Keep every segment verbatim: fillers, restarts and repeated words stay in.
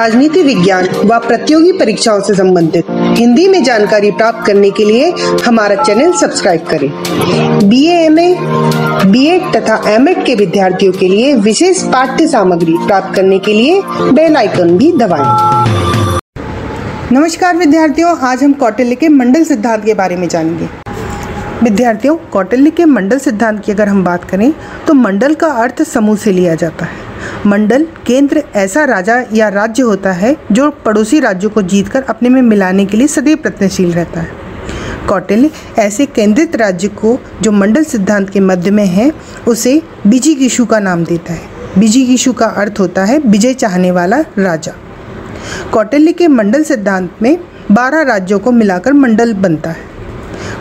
राजनीति विज्ञान व प्रतियोगी परीक्षाओं से संबंधित हिंदी में जानकारी प्राप्त करने के लिए हमारा चैनल सब्सक्राइब करें। बीए, एमए, बीएड तथा एमएड के विद्यार्थियों के लिए विशेष पाठ्य सामग्री प्राप्त करने के लिए बेल आइकन भी दबाएं। नमस्कार विद्यार्थियों, आज हम कौटिल्य के मंडल सिद्धांत के बारे में जानेंगे। विद्यार्थियों, कौटिल्य के मंडल सिद्धांत की अगर हम बात करें तो मंडल का अर्थ समूह से लिया जाता है। मंडल केंद्र ऐसा राजा या राज्य होता है जो पड़ोसी राज्यों को जीतकर अपने में मिलाने के लिए सदैव प्रयत्नशील रहता है। कौटिल्य ऐसे केंद्रित राज्य को जो मंडल सिद्धांत के मध्य में है उसे विजिगीषु का नाम देता है। विजिगीषु का अर्थ होता है विजय चाहने वाला राजा। कौटिल्य के मंडल सिद्धांत में बारह राज्यों को मिलाकर मंडल बनता है।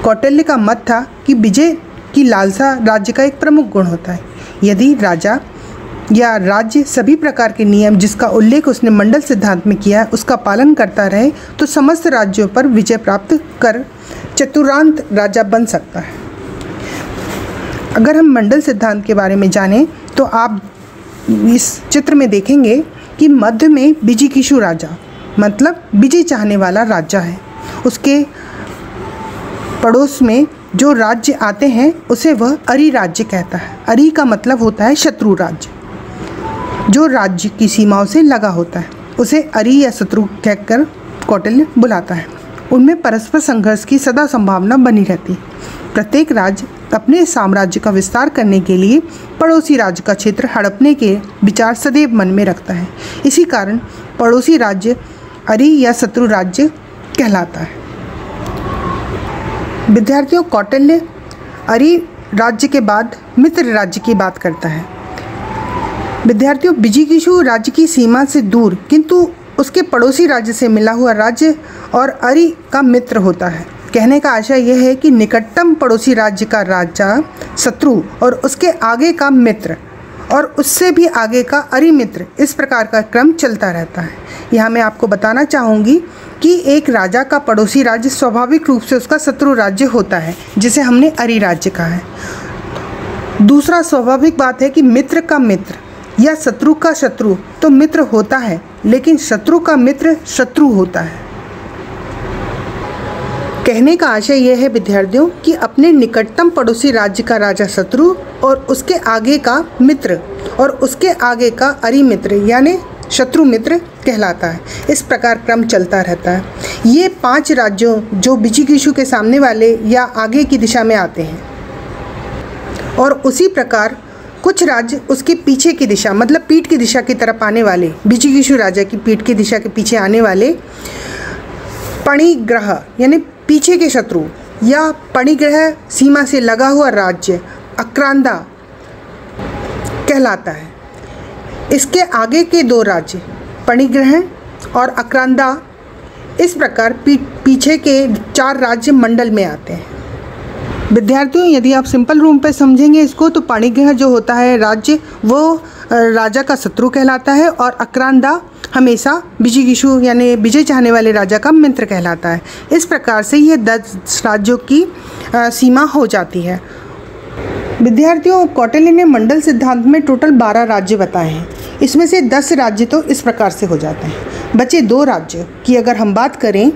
कौटिल्य का मत था कि विजय की लालसा राज्य का एक प्रमुख गुण होता है। यदि राजा या राज्य सभी प्रकार के नियम जिसका उल्लेख उसने मंडल सिद्धांत में किया है उसका पालन करता रहे तो समस्त राज्यों पर विजय प्राप्त कर चतुरांत राजा बन सकता है। अगर हम मंडल सिद्धांत के बारे में जानें तो आप इस चित्र में देखेंगे कि मध्य में विजिगीषु राजा मतलब विजय चाहने वाला राजा है। उसके पड़ोस में जो राज्य आते हैं उसे वह अरिराज्य कहता है। अरि का मतलब होता है शत्रु राज्य। जो राज्य की सीमाओं से लगा होता है उसे अरि या शत्रु कहकर कौटिल्य बुलाता है। उनमें परस्पर संघर्ष की सदा संभावना बनी रहती है। प्रत्येक राज्य अपने साम्राज्य का विस्तार करने के लिए पड़ोसी राज्य का क्षेत्र हड़पने के विचार सदैव मन में रखता है। इसी कारण पड़ोसी राज्य अरि या शत्रु राज्य कहलाता है। विद्यार्थियों, कौटिल्य अरि राज्य के बाद मित्र राज्य की बात करता है। विद्यार्थियों, विजिगीषु राज्य की सीमा से दूर किंतु उसके पड़ोसी राज्य से मिला हुआ राज्य और अरि का मित्र होता है। कहने का आशय यह है कि निकटतम पड़ोसी राज्य का राजा शत्रु और उसके आगे का मित्र और उससे भी आगे का अरि मित्र, इस प्रकार का क्रम चलता रहता है। यहाँ मैं आपको बताना चाहूँगी कि एक राजा का पड़ोसी राज्य स्वाभाविक रूप से उसका शत्रु राज्य होता है जिसे हमने अरिराज्य कहा है। दूसरा स्वाभाविक बात है कि मित्र का मित्र या शत्रु का शत्रु तो मित्र होता है लेकिन शत्रु का मित्र शत्रु होता है। कहने का आशय यह है विद्यार्थियों कि अपने निकटतम पड़ोसी राज्य का राजा शत्रु और उसके आगे का मित्र और उसके आगे का अरि मित्र यानी शत्रु मित्र कहलाता है। इस प्रकार क्रम चलता रहता है। ये पांच राज्यों जो विजिगीषु के सामने वाले या आगे की दिशा में आते हैं और उसी प्रकार कुछ राज्य उसके पीछे की दिशा मतलब पीठ की दिशा की तरफ आने वाले, विजिगीषु राजा की पीठ की दिशा के पीछे आने वाले पणिग्रह यानी पीछे के शत्रु या पणिग्रह सीमा से लगा हुआ राज्य अक्रांदा कहलाता है। इसके आगे के दो राज्य पणिग्रह और अक्रांदा, इस प्रकार पी, पीछे के चार राज्य मंडल में आते हैं। विद्यार्थियों, यदि आप सिंपल रूम पे समझेंगे इसको तो पणिग्रह जो होता है राज्य वो राजा का शत्रु कहलाता है और अक्रांदा हमेशा विजिगीषु यानी विजय चाहने वाले राजा का मित्र कहलाता है। इस प्रकार से ये दस राज्यों की आ, सीमा हो जाती है। विद्यार्थियों, कौटिल्य ने मंडल सिद्धांत में टोटल बारह राज्य बताए हैं। इसमें से दस राज्य तो इस प्रकार से हो जाते हैं। बचे दो राज्य की अगर हम बात करें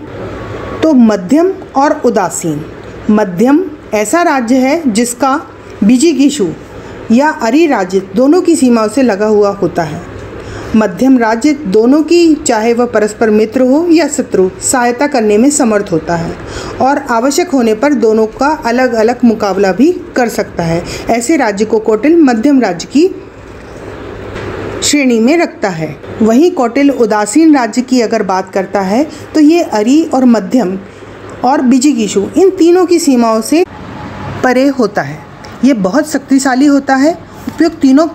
तो मध्यम और उदासीन। मध्यम ऐसा राज्य है जिसका विजिगीषु या अरि राज्य दोनों की सीमाओं से लगा हुआ होता है। मध्यम राज्य दोनों की चाहे वह परस्पर मित्र हो या शत्रु सहायता करने में समर्थ होता है और आवश्यक होने पर दोनों का अलग अलग मुकाबला भी कर सकता है। ऐसे राज्य को कौटिल्य मध्यम राज्य की श्रेणी में रखता है। वहीं कौटिल्य उदासीन राज्य की अगर बात करता है तो ये अरि और मध्यम और विजिगीषु इन तीनों की सीमाओं से परे होता है। ये बहुत शक्तिशाली होता है। उपयुक्त तीनों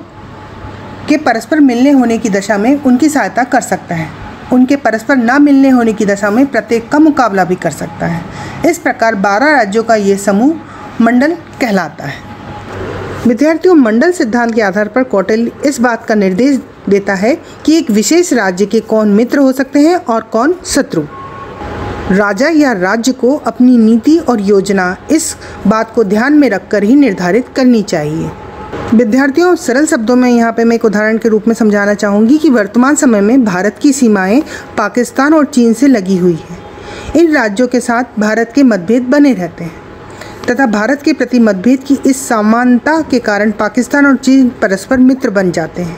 के परस्पर मिलने होने की दशा में उनकी सहायता कर सकता है। उनके परस्पर ना मिलने होने की दशा में प्रत्येक का मुकाबला भी कर सकता है। इस प्रकार बारह राज्यों का ये समूह मंडल कहलाता है। विद्यार्थियों, मंडल सिद्धांत के आधार पर कौटिल्य इस बात का निर्देश देता है कि एक विशेष राज्य के कौन मित्र हो सकते हैं और कौन शत्रु। राजा या राज्य को अपनी नीति और योजना इस बात को ध्यान में रखकर ही निर्धारित करनी चाहिए। विद्यार्थियों, सरल शब्दों में यहाँ पे मैं एक उदाहरण के रूप में समझाना चाहूँगी कि वर्तमान समय में भारत की सीमाएं पाकिस्तान और चीन से लगी हुई है। इन राज्यों के साथ भारत के मतभेद बने रहते हैं तथा भारत के प्रति मतभेद की इस समानता के कारण पाकिस्तान और चीन परस्पर मित्र बन जाते हैं।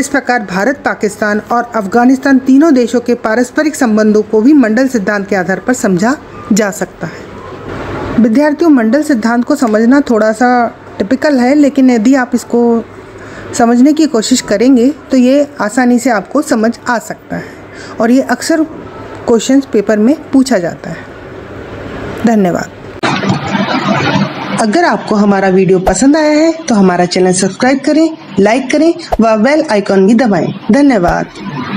इस प्रकार भारत, पाकिस्तान और अफगानिस्तान तीनों देशों के पारस्परिक संबंधों को भी मंडल सिद्धांत के आधार पर समझा जा सकता है। विद्यार्थियों, मंडल सिद्धांत को समझना थोड़ा सा टिपिकल है, लेकिन यदि आप इसको समझने की कोशिश करेंगे तो ये आसानी से आपको समझ आ सकता है और ये अक्सर क्वेश्चन पेपर में पूछा जाता है। धन्यवाद। अगर आपको हमारा वीडियो पसंद आया है तो हमारा चैनल सब्सक्राइब करें, लाइक करें व बेल आइकॉन भी दबाएं। धन्यवाद।